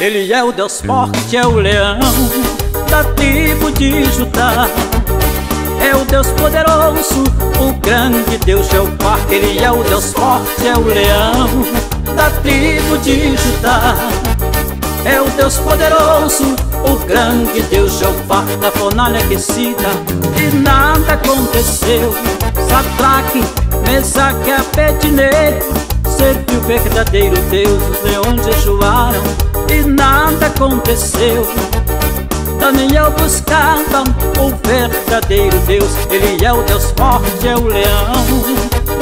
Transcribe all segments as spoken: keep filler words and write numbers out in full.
Ele é o Deus forte, é o leão da tribo de Judá. É o Deus poderoso, o grande Deus Jeová. Ele é o Deus forte, é o leão da tribo de Judá. É o Deus poderoso, o grande Deus Jeová. Na fornalha aquecida e nada aconteceu. Satraque, Mesaque, Abednego serviu o verdadeiro Deus. Os leões jejuaram e nada aconteceu. Daniel buscava o verdadeiro Deus. Ele é o Deus forte, é o leão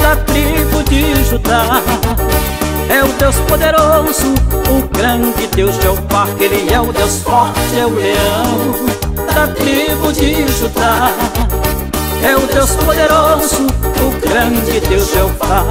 da tribo de Judá. É o Deus poderoso, o grande Deus Jeová. Ele é o Deus forte, é o leão da tribo de Judá. É o Deus poderoso, o grande Deus Jeová.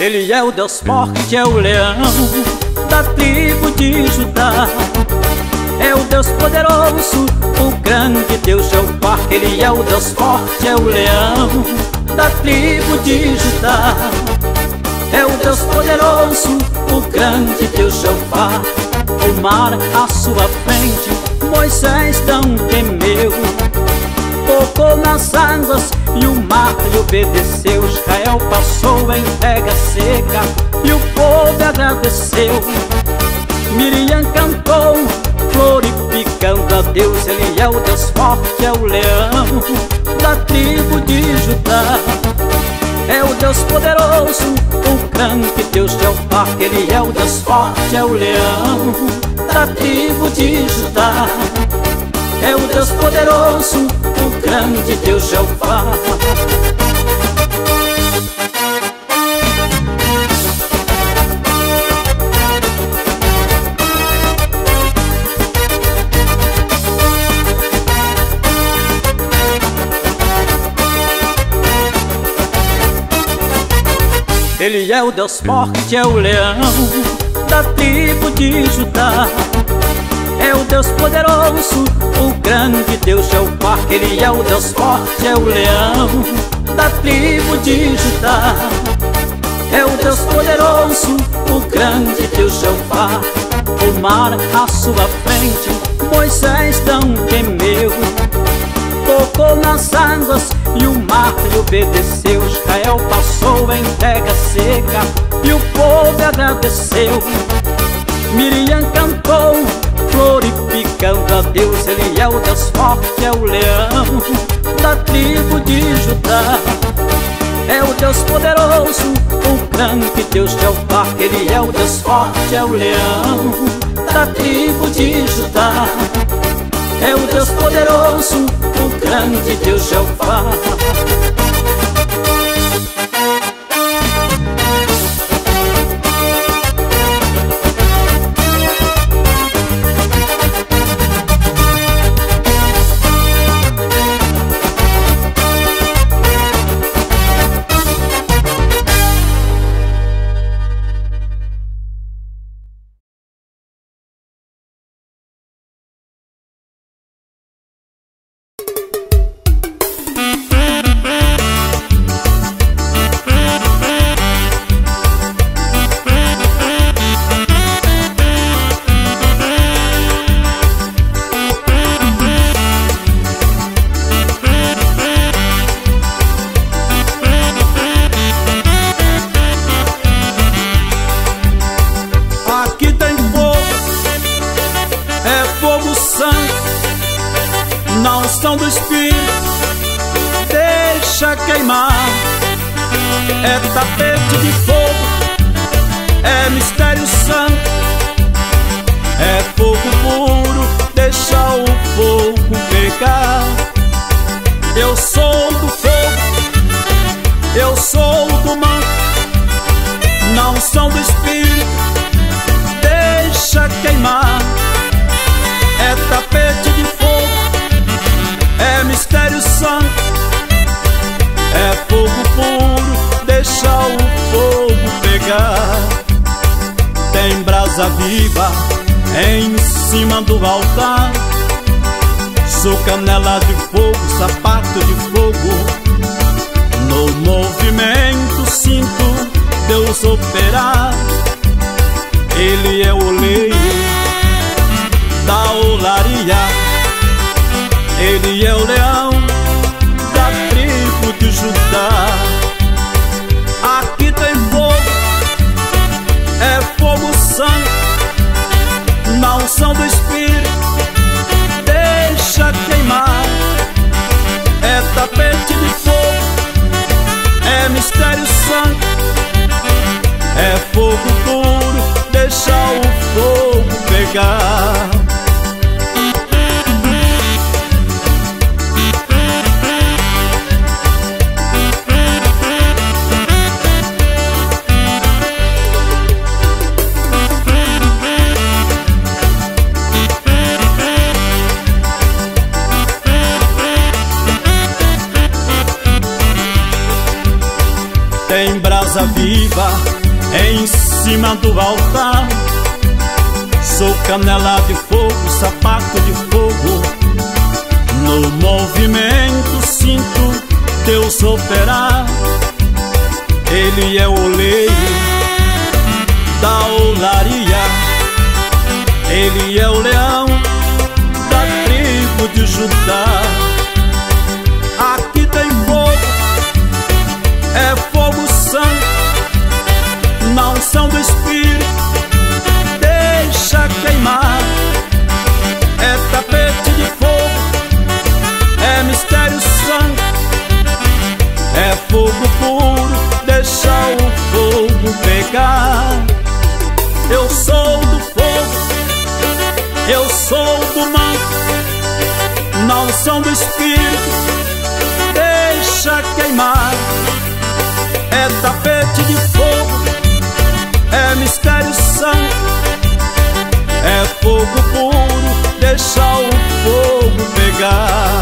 Ele é o Deus forte, é o leão da tribo de Judá. É o Deus poderoso, o grande Deus Jeová. Ele é o Deus forte, é o leão da tribo de Judá. É o Deus poderoso, o grande Deus Jeová. O mar à sua frente, Moisés não temeu. Tocou nas águas e o mar lhe obedeceu. Israel passou em terra seca e o povo agradeceu. Miriam cantou, glorificando a Deus. Ele é o Deus forte, é o leão da tribo de Judá. É o Deus poderoso, o grande Deus Jeová. Ele é o Deus forte, é o leão da tribo de Judá. É o Deus poderoso, o grande Deus Jeová. Ele é o Deus forte, é o leão da tribo de Judá. É o Deus poderoso, o grande Deus Jeová. Ele é o Deus forte, é o leão da tribo de Judá. É o Deus poderoso, o grande Deus Jeová. O mar à sua frente, Moisés não temeu. Tocou nas águas e o mar lhe obedeceu. Israel passou em terra seca e o povo agradeceu. Miriam cantou, glorificando a Deus. Ele é o Deus forte, é o leão da tribo de Judá. É o Deus poderoso, o grande Deus Jeová. Ele é o Deus forte, é o leão da tribo de Judá. É o Deus poderoso, o grande Deus Jeová. É fogo puro, deixa o fogo pegar. viva em cima do altar. Sou canela de fogo, sapato de fogo, no movimento sinto Deus operar. Ele é o leiro da olaria, ele é o leão da tribo de Judá. Aqui tem fogo, é fogo santo, na unção do Espírito deixa queimar. É tapete de fogo, é mistério santo, é fogo puro, deixa o fogo pegar. Tem brasa viva em cima do altar. Sou canela de fogo, sapato de fogo, no movimento sinto Deus operar. Ele é o oleiro da olaria, ele é o leão da tribo de Judá. Aqui tem fogo, é fogo santo, na unção do Espírito deixa queimar. É tapete de fogo, é mistério santo, é fogo puro, deixa o fogo pegar. Eu sou do fogo, eu sou do manto, na unção do Espírito deixa queimar. É tapete de fogo, é mistério santo, é fogo puro, deixa o fogo pegar.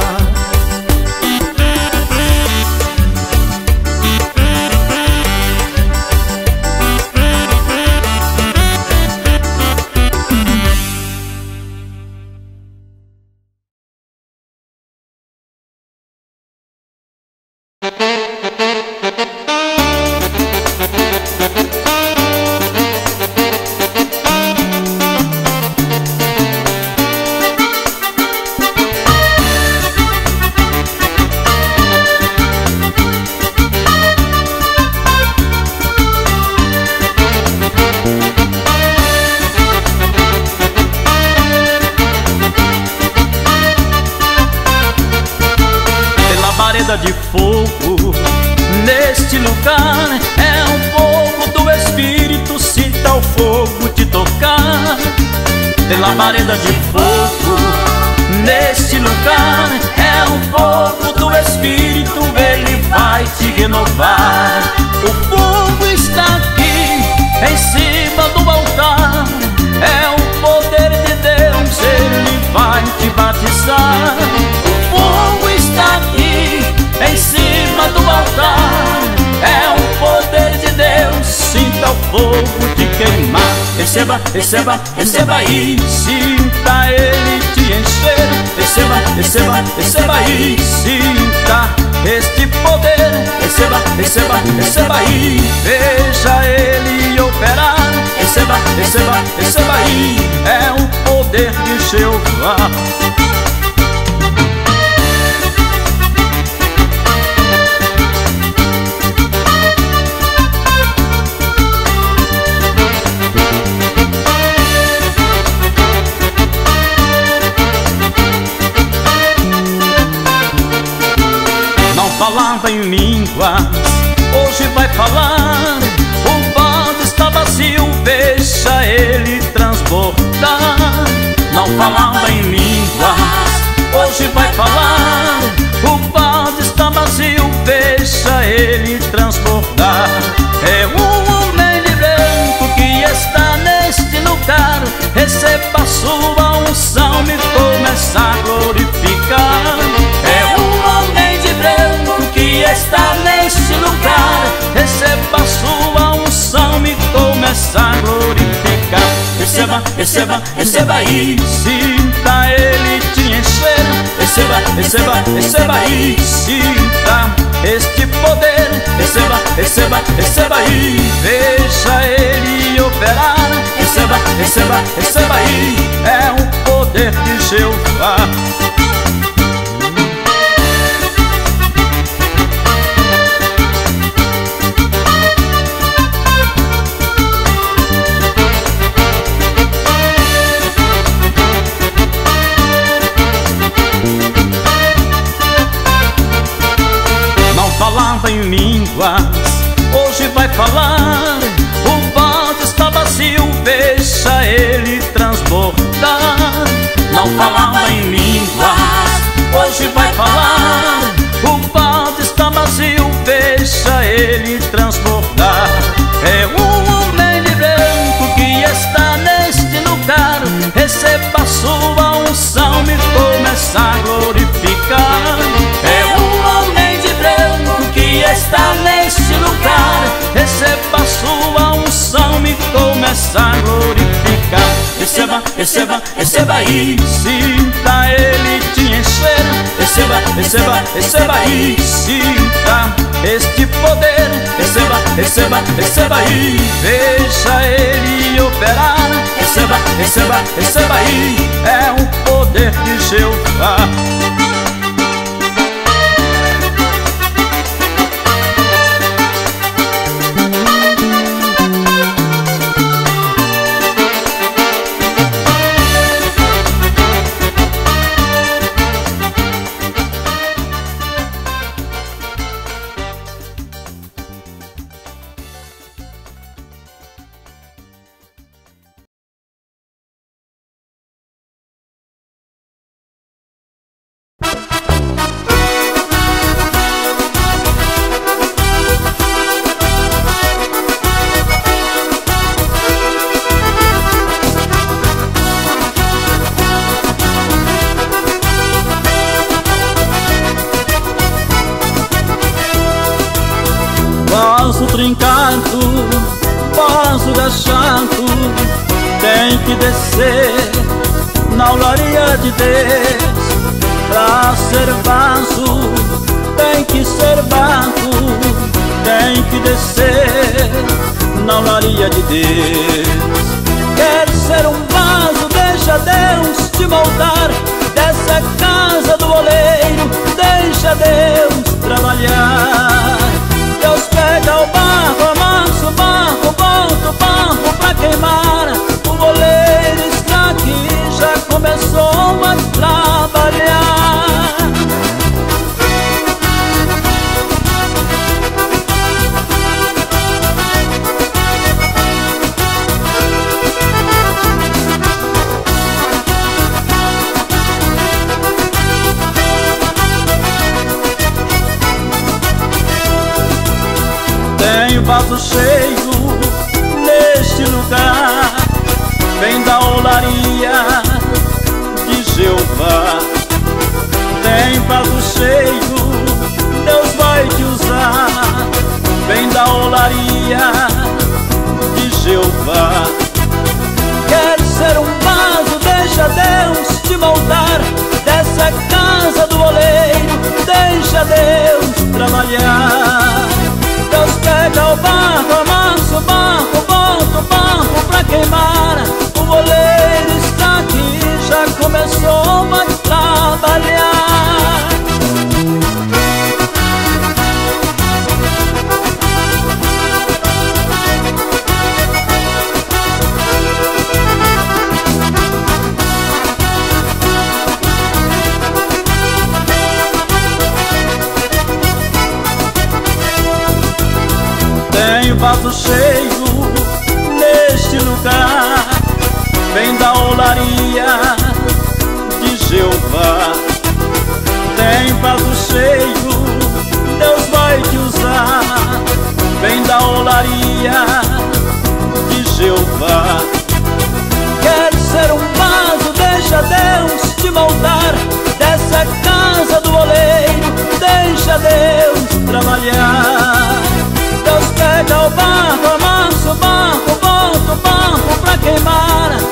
Receba, receba, receba e sinta ele te encher. Receba, receba, receba e sinta este poder. Receba, receba, receba e veja ele operar. Receba, receba, receba e é o poder de Jeová. Falava em línguas, hoje vai falar. O vaso está vazio, deixa ele transbordar. Não falava em línguas, hoje vai falar. O vaso está vazio, deixa ele transbordar. É um homem de branco que está neste lugar. Receba sua unção e começa a glorificar. É um homem que está neste lugar, receba sua unção e começa a glorificar. Receba, receba, receba e sinta ele te encher. Receba, receba, receba e sinta este poder. Receba, receba, receba e veja ele operar. Receba, receba, receba e é o poder de Jeová. Falava em línguas, hoje vai falar. O vaso está vazio, deixa ele transbordar. Não falava em línguas, hoje vai falar. O vaso está vazio, deixa ele transbordar. É um homem de branco que está neste lugar. Receba a sua unção e começa a glorificar. É um homem que está neste lugar, receba a sua unção e começa a glorificar. Receba, receba, receba e sinta ele te encher. Receba, receba, receba e sinta este poder. Receba, receba, receba e veja ele operar. Receba, receba, receba e é o poder de Jeová.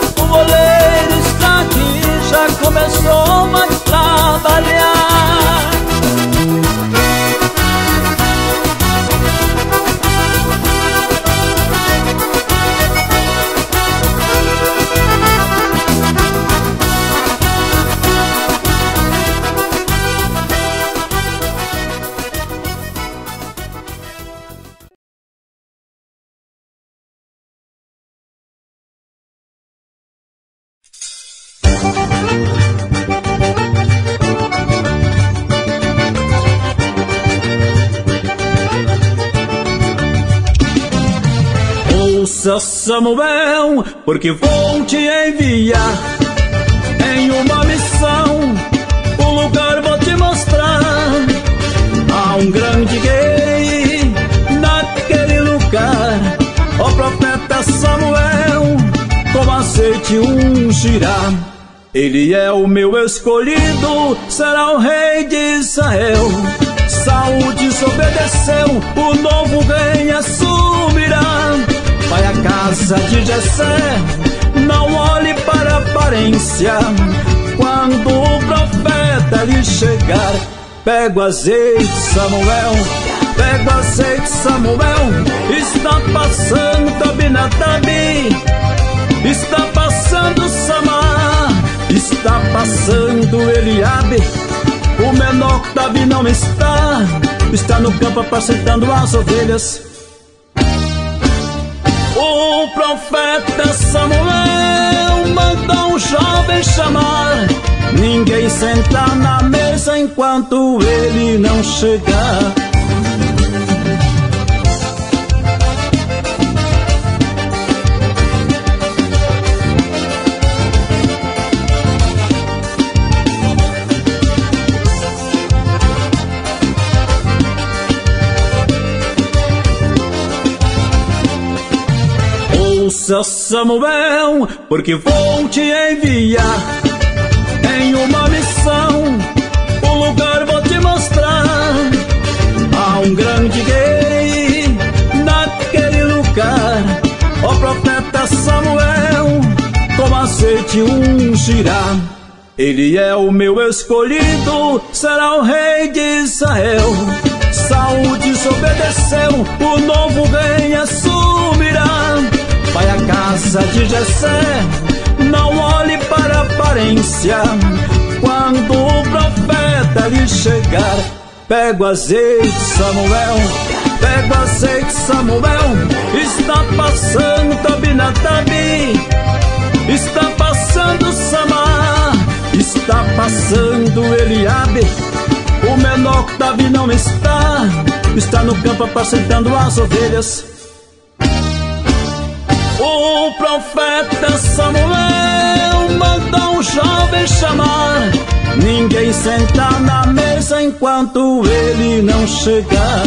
O Avança, Samuel, porque vou te enviar em uma missão. Um lugar vou te mostrar. Há um grande rei naquele lugar. O profeta Samuel com azeite ungirá. Ele é o meu escolhido, será o rei de Israel. Saul desobedeceu, o novo rei assumirá. Vai à casa de Jessé, não olhe para a aparência. Quando o profeta lhe chegar, pega o azeite, Samuel, pega o azeite, Samuel. Está passando Abinadabe, está passando Samar, está passando Eliabe. O menor Davi não está, está no campo apacentando as ovelhas. O profeta Samuel mandou um jovem chamar. Ninguém sentar na mesa enquanto ele não chegar. Ouça, Samuel, porque vou te enviar em uma missão. Um lugar vou te mostrar. Há um grande rei naquele lugar. O profeta Samuel com azeite ungirá. Ele é o meu escolhido, será o rei de Israel. Saul desobedeceu, o novo rei assumirá. Vai à casa de Jessé, não olhe para a aparência. Quando o profeta lhe chegar, pega o azeite, Samuel, pega o azeite, Samuel. Está passando Abinadabe, está passando Samar, está passando Eliabe. O menor Davi não está, está no campo apacentando as ovelhas. O profeta Samuel mandou um jovem chamar. Ninguém sentar na mesa enquanto ele não chegar.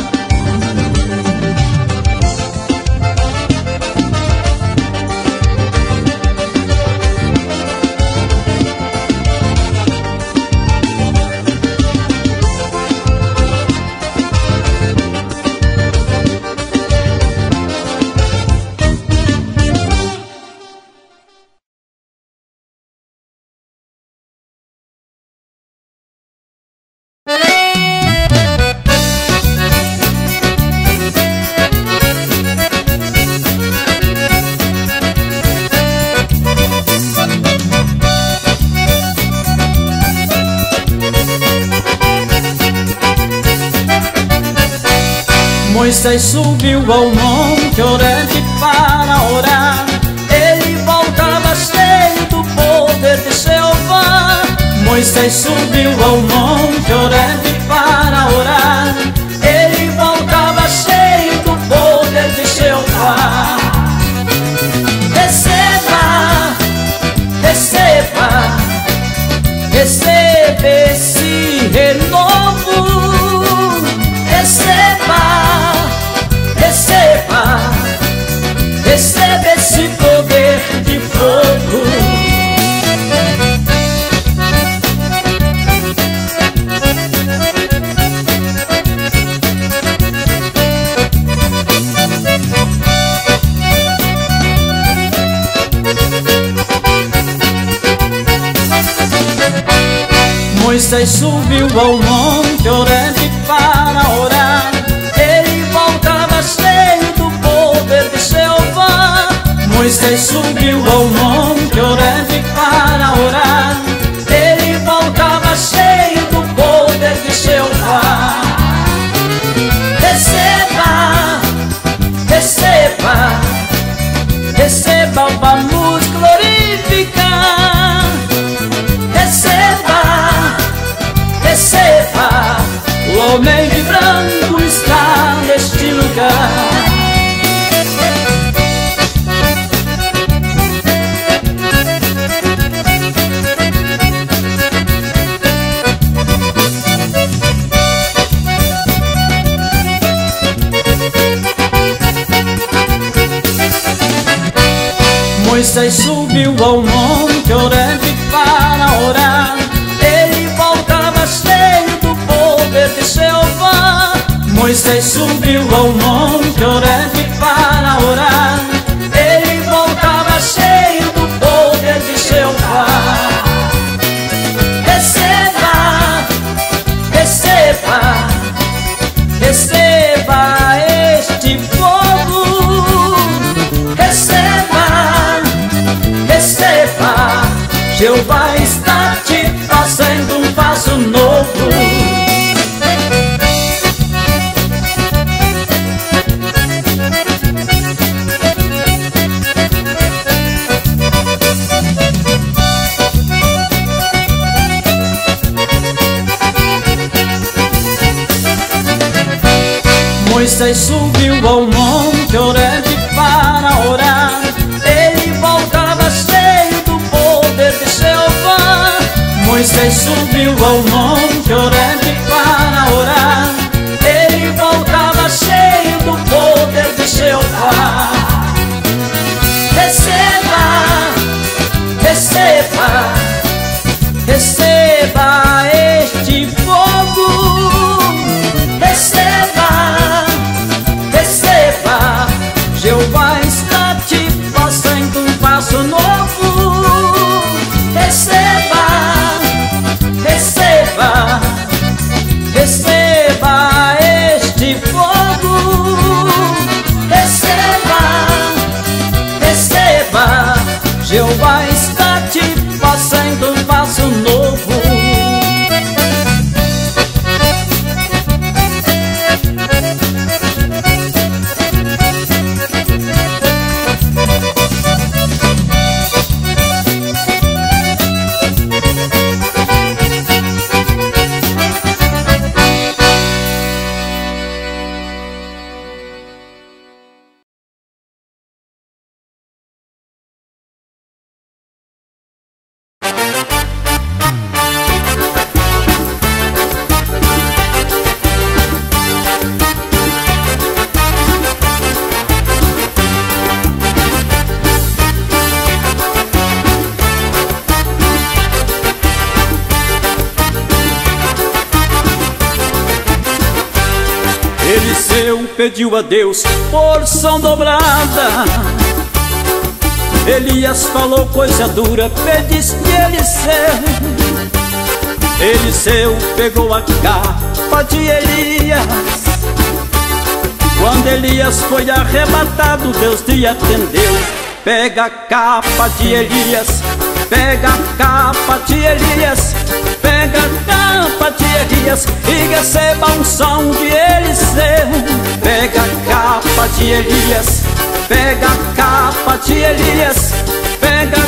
Moisés subiu ao monte Horebe para orar. Ele voltava cheio do poder de Jeová. Moisés subiu ao monte Horebe para orar. Ele voltava cheio do poder de Jeová. Receba, receba, receba esse renovo. Receba, receba, receba esse poder de fogo. Moisés subiu ao monte Horebe para orar. Moisés subiu ao monte Horebe para orar. Ele voltava cheio do poder de Jeová. Receba, receba, receba, vamos glorificar. Receba, receba, o homem de branco está neste lugar. Moisés subiu ao monte Horebe para orar. Ele voltava cheio do poder de Jeová. Moisés subiu ao monte Horebe para orar. Ele voltava cheio do poder de Jeová. Receba, receba, receba este povo. Receba, receba, Jeová está te fazendo um vaso novo. Moisés subiu ao monte Horebe para orar. Ele voltava cheio do poder de Jeová. Moisés subiu ao monte Horebe para orar. Ele voltava cheio do poder de Jeová. Receba, receba, receba este povo. Receba, receba, Jeová está te fazendo um passo novo. Receba, receba, receba este povo. Receba, receba, Jeová está te fazendo um passo novo. Pediu a Deus porção dobrada. Elias falou coisa dura, pedis que Eliseu. Eliseu pegou a capa de Elias. Quando Elias foi arrebatado, Deus lhe atendeu. Pega a capa de Elias, pega a capa de Elias, pega a capa de Elias e receba a unção de Eliseu. Pega a capa de Elias, pega a capa de Elias, pega a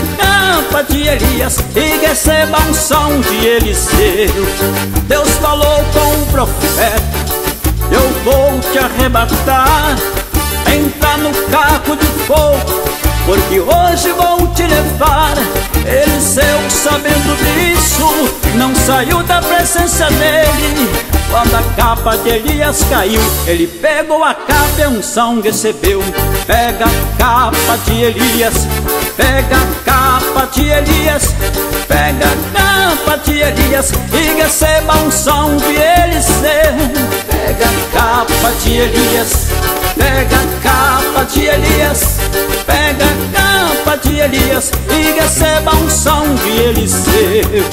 capa de Elias e receba a unção de Eliseu. Deus falou com o profeta: eu vou te arrebatar, entra no carro de fogo, porque hoje vou te levar. Eliseu, sabendo disso, não saiu da presença dele. Quando a capa de Elias caiu, ele pegou a capa e a unção recebeu. Pega a capa de Elias, pega a capa de Elias, pega a capa de Elias e receba a unção de Eliseu. Pega a capa de Elias, pega a capa de Elias, pega a capa de Elias e receba a unção de Eliseu.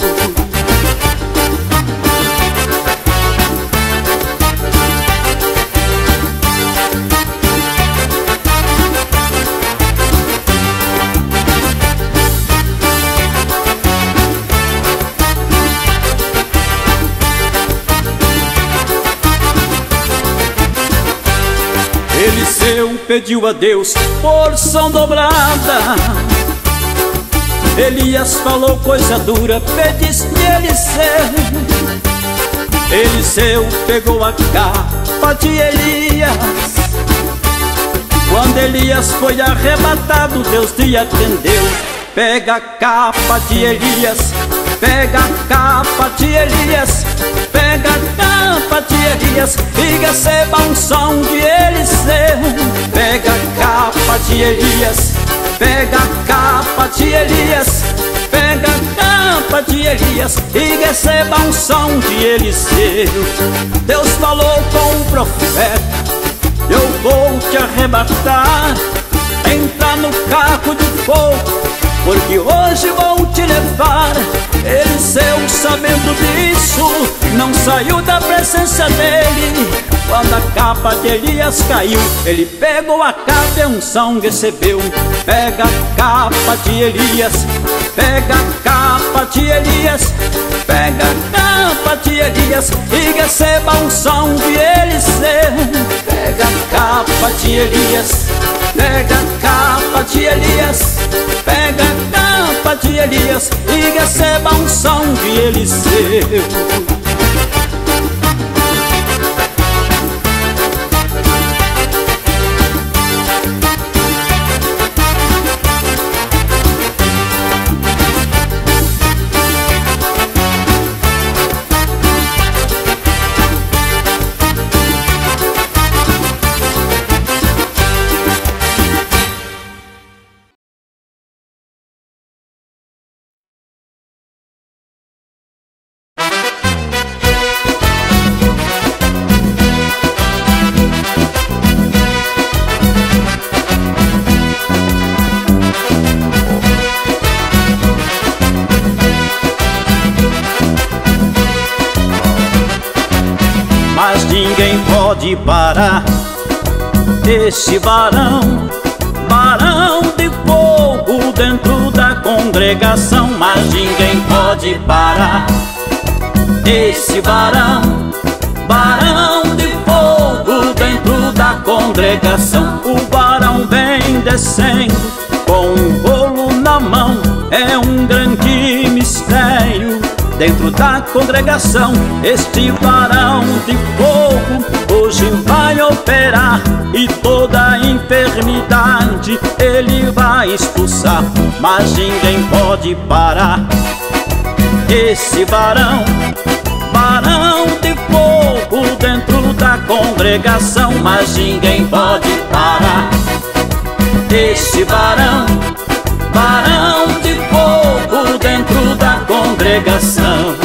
Eliseu pediu a Deus porção dobrada. Elias falou coisa dura, pedis que Eliseu. Eliseu pegou a capa de Elias. Quando Elias foi arrebatado, Deus lhe atendeu. Pega a capa de Elias, pega a capa de Elias, pega a capa de Elias e receba a unção de Eliseu. Pega a capa capa de Elias, pega a capa de Elias, pega a capa de Elias e receba a unção de Eliseu. Deus falou com o profeta: eu vou te arrebatar, entra no carro de fogo, porque hoje vou te levar. Eliseu, sabendo disso, não saiu da presença dele. Quando a capa de Elias caiu, ele pegou a capa e a unção recebeu. Pega a capa de Elias, pega a capa de Elias, pega a capa de Elias e receba a unção de Eliseu. Pega a capa de Elias, pega a capa de Elias, pega a capa de Elias e receba a unção de Eliseu. Pode parar este varão, varão de fogo dentro da congregação. Mas ninguém pode parar este varão, varão de fogo dentro da congregação. O varão vem descendo com um bolo na mão, é um grande mistério dentro da congregação. Este varão de fogo hoje vai operar, e toda enfermidade ele vai expulsar. Mas ninguém pode parar esse varão, varão de fogo dentro da congregação. Mas ninguém pode parar esse varão, varão de fogo dentro da congregação.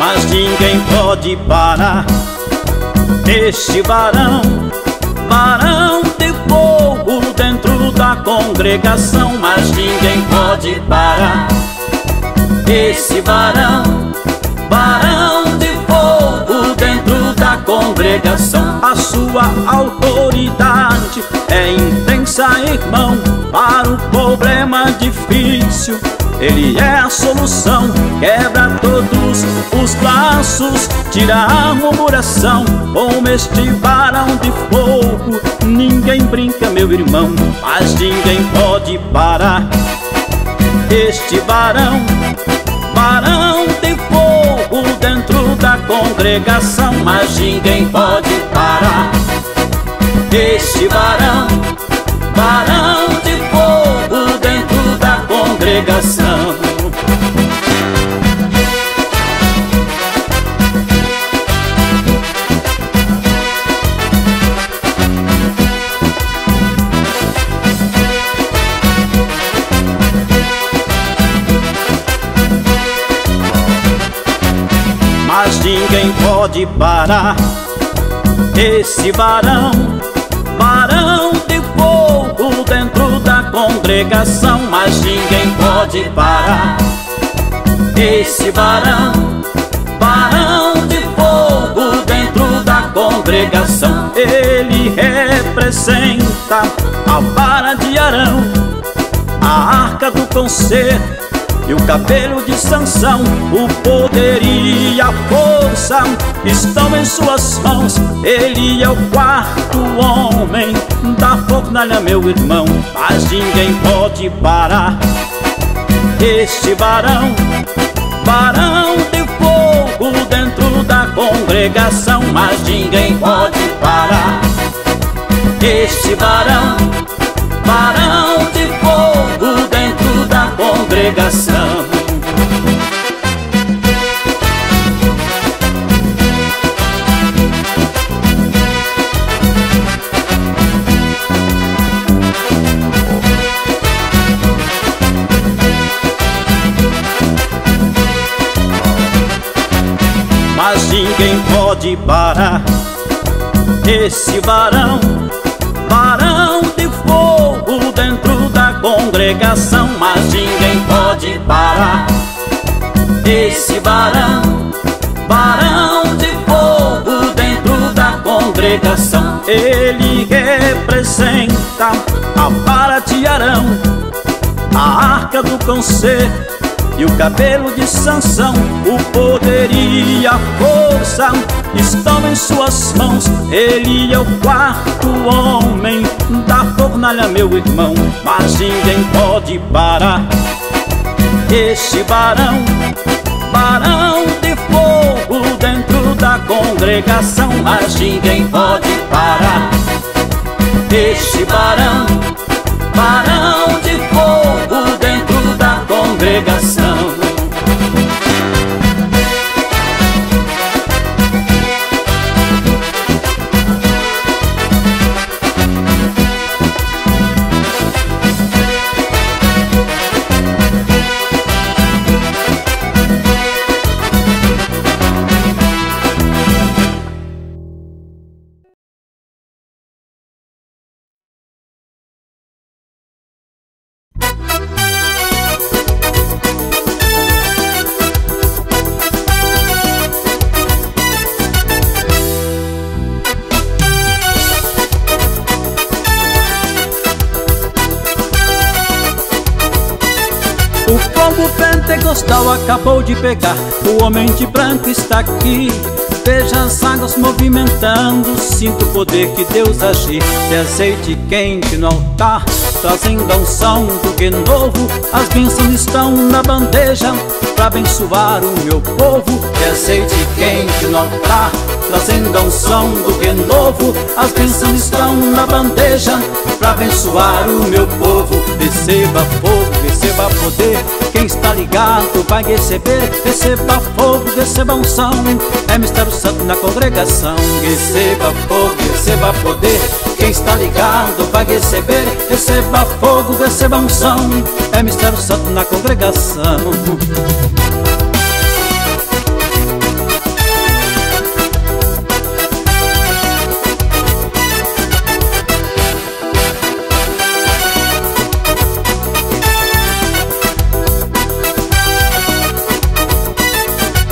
Mas ninguém pode parar este varão, varão de fogo dentro da congregação. Mas ninguém pode parar esse varão, varão de fogo dentro da congregação. A sua autoridade é intensa, irmão, para o problema difícil ele é a solução. Quebra todos os laços, tira a murmuração. Com este varão de fogo ninguém brinca, meu irmão. Mas ninguém pode parar este varão, varão de fogo dentro da congregação. Mas ninguém pode parar este varão, varão de fogo dentro da congregação. Mas ninguém pode parar esse varão, varão de fogo dentro da congregação. Mas ninguém pode parar esse varão, varão de fogo dentro da congregação. Ele representa a vara de Arão, a arca do concerto e o cabelo de Sansão. O poder e a força estão em suas mãos. Ele é o quarto homem da fornalha, meu irmão. Mas ninguém pode parar este varão, varão de fogo dentro da congregação. Mas ninguém pode parar este varão, varão de fogo dentro da congregação. Mas ninguém pode parar esse varão, varão de fogo dentro da congregação. Mas ninguém pode parar esse varão, varão de fogo dentro da congregação. Ele representa a vara de Arão, a arca do concerto e o cabelo de Sansão. O poder e a força estão em suas mãos. Ele é o quarto homem da fornalha, meu irmão. Mas ninguém pode parar este varão, varão de fogo dentro da congregação. Mas ninguém pode parar este varão, varão de fogo dentro da congregação. Acabou de pegar, o homem de branco está aqui. Veja as águas movimentando, sinto o poder que Deus agir. De azeite quente no altar, trazendo a unção do que novo. As bênçãos estão na bandeja, para abençoar o meu povo. De azeite quente no altar, trazendo a unção do que novo. As bênçãos estão na bandeja, para abençoar o meu povo. Receba fogo, receba poder, quem está ligado vai receber. Receba fogo, receba unção, é mistério santo na congregação. Receba fogo, receba poder, quem está ligado vai receber. Receba fogo, receba unção, é mistério santo na congregação.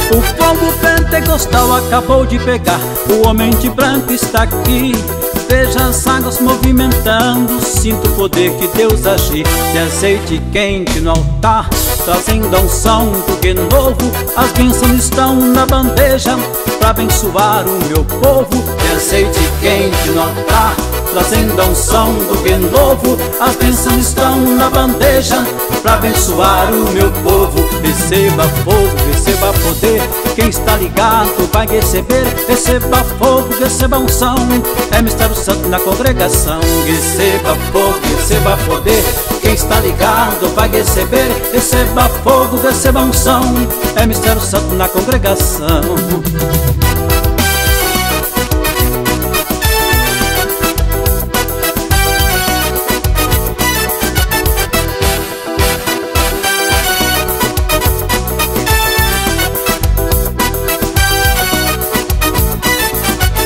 O povo pentecostal acabou de pegar, o homem de branco está aqui. Veja as águas movimentando, sinto o poder que Deus agir. De azeite quente no altar, trazendo a unção do que novo. As bênçãos estão na bandeja, para abençoar o meu povo. De azeite quente no altar, trazendo a unção do que novo. As bênçãos estão na bandeja, para abençoar o meu povo. Receba fogo, receba poder, quem está ligado vai receber. Receba fogo, receba unção, é mistério santo na congregação. Receba fogo, receba poder, quem está ligado vai receber. Receba fogo, receba unção, é mistério santo na congregação.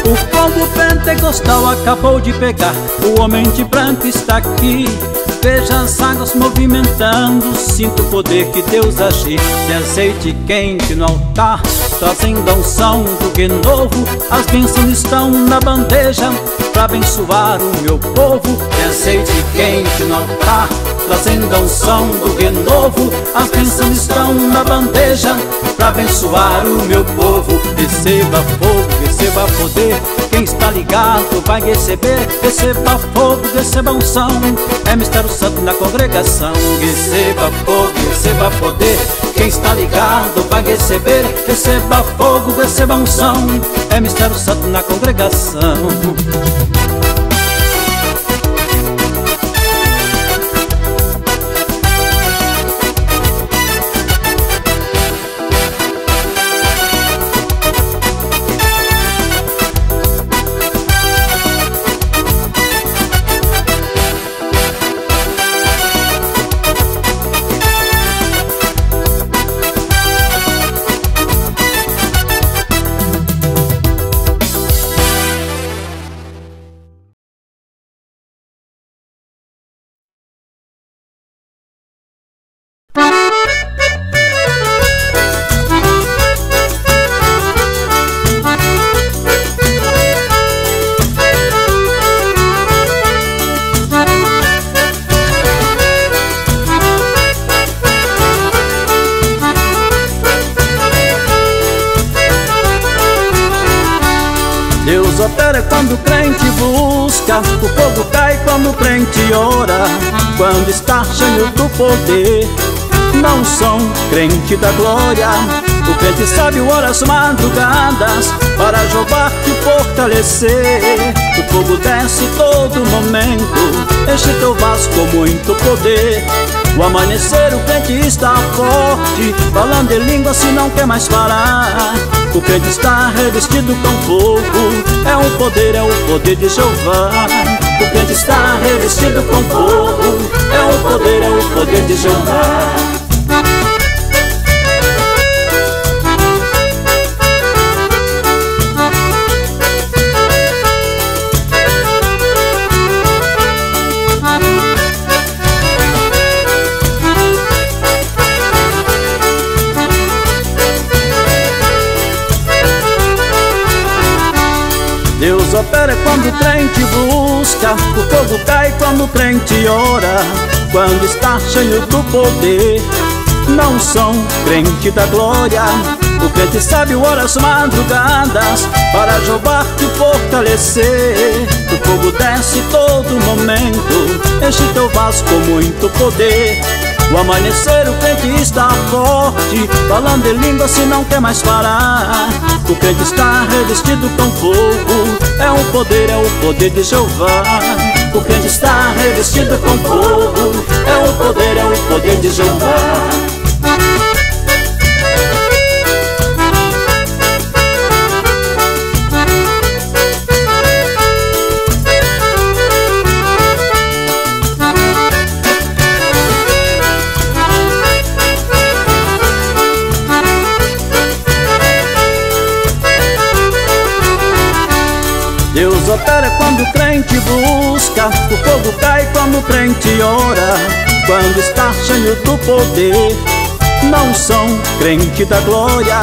O povo pentecostal acabou de pegar, o homem de branco está aqui. Veja as águas movimentando, sinto o poder que Deus agir. De azeite quente no altar, trazendo a unção do que novo. As bênçãos estão na bandeja, para abençoar o meu povo. De azeite quente no altar, trazendo a unção do que novo. As bênçãos estão na bandeja, para abençoar o meu povo. Receba fogo, receba poder, quem está ligado vai receber. Receba fogo, receba unção, é mistério santo na congregação. Receba fogo, receba poder, quem está ligado vai receber. Receba fogo, receba unção, é mistério santo na congregação. Desespero é quando o crente busca, o fogo cai quando o crente ora. Quando está cheio do poder, não são crente da glória. O crente sabe horas madrugadas para Jeová te fortalecer. O fogo desce todo momento, enche teu vaso com muito poder. O amanhecer o crente está forte, falando em língua se não quer mais falar. O crente está revestido com fogo, é um poder, é o poder de Jeová. O crente está revestido com fogo, é um poder, é o poder de Jeová. Deus opera quando o crente busca, o fogo cai quando o crente ora. Quando está cheio do poder, não são crente da glória. O crente sabe horas madrugadas para Jeová te fortalecer. O fogo desce todo momento, enche teu vaso com muito poder. O amanhecer o crente está forte, falando em língua se não quer mais parar. O crente está revestido com fogo, é um poder, é o poder de Jeová. O crente está revestido com fogo, é um poder, é o poder de Jeová. Deus opera quando o crente busca, o fogo cai quando o crente ora. Quando está cheio do poder, não são crente da glória.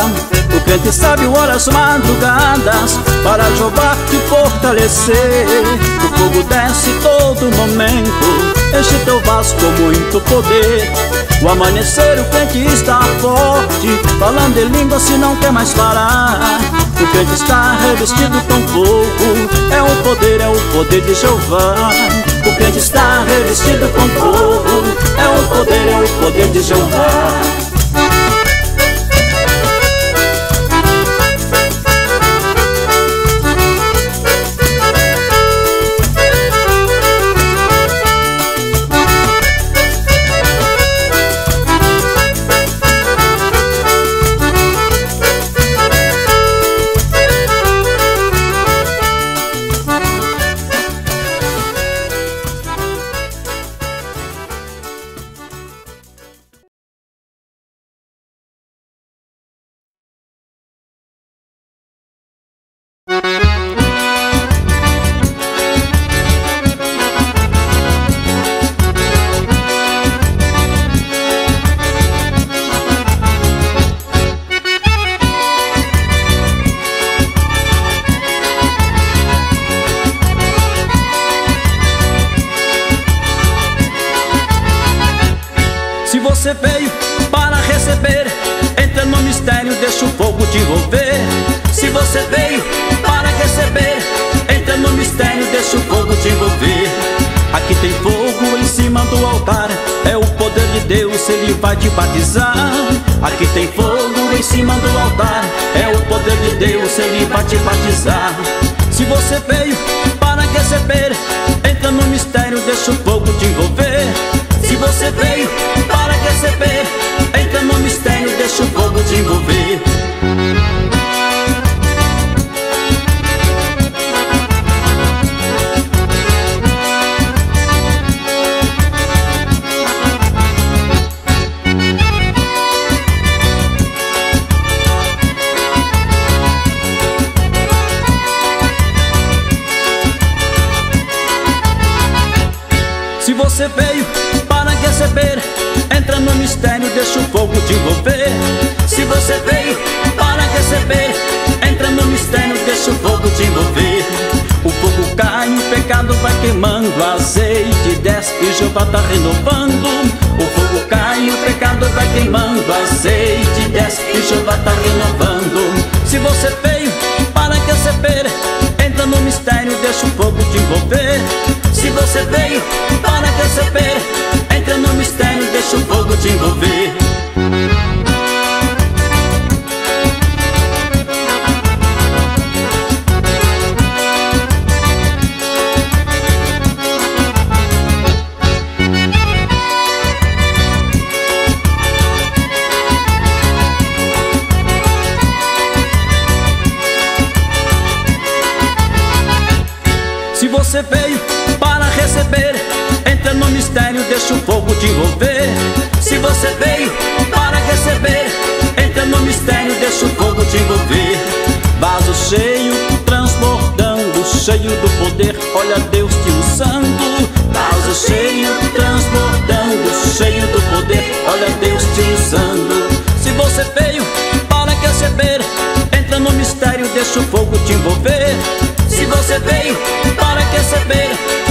O crente sabe horas madrugadas para Jeová te fortalecer. O fogo desce todo momento, enche teu vaso com muito poder. O amanhecer o crente está forte, falando em língua se não quer mais parar. O crente está revestido com fogo, é um poder, é o poder de Jeová. O crente está revestido com fogo, é um poder, é o poder de Jeová. Você veio para receber, entra no mistério, deixa o fogo te envolver. Se você veio para receber, entra no mistério, deixa o fogo te envolver. Aqui tem fogo em cima do altar, é o poder de Deus, Ele vai te batizar. Aqui tem fogo em cima do altar, é o poder de Deus, Ele vai te batizar. Se você veio para receber, entra no mistério, deixa o fogo te envolver. Se você veio para receber, entra no mistério, deixa o fogo te envolver. Se você veio para receber, entra no mistério, deixa o fogo te envolver. Se você veio para receber, entra no mistério, deixa o fogo te envolver. O fogo cai, o pecado vai queimando, azeite desce e Jeová tá renovando. O fogo cai, o pecado vai queimando, azeite desce e Jeová tá renovando. Se você veio para receber, entra no mistério, deixa o povo te envolver. Se você veio para receber, entra no mistério, deixa o povo te envolver. Se você veio para receber, entra no mistério, deixa o fogo te envolver. Se você veio para receber, entra no mistério, deixa o fogo te envolver. Vaso cheio, transbordando, cheio do poder, olha Deus te usando. Vaso cheio, transbordando, cheio do poder, olha Deus te usando. Se você veio para receber, entra no mistério, deixa o fogo te envolver. Se você veio para receber,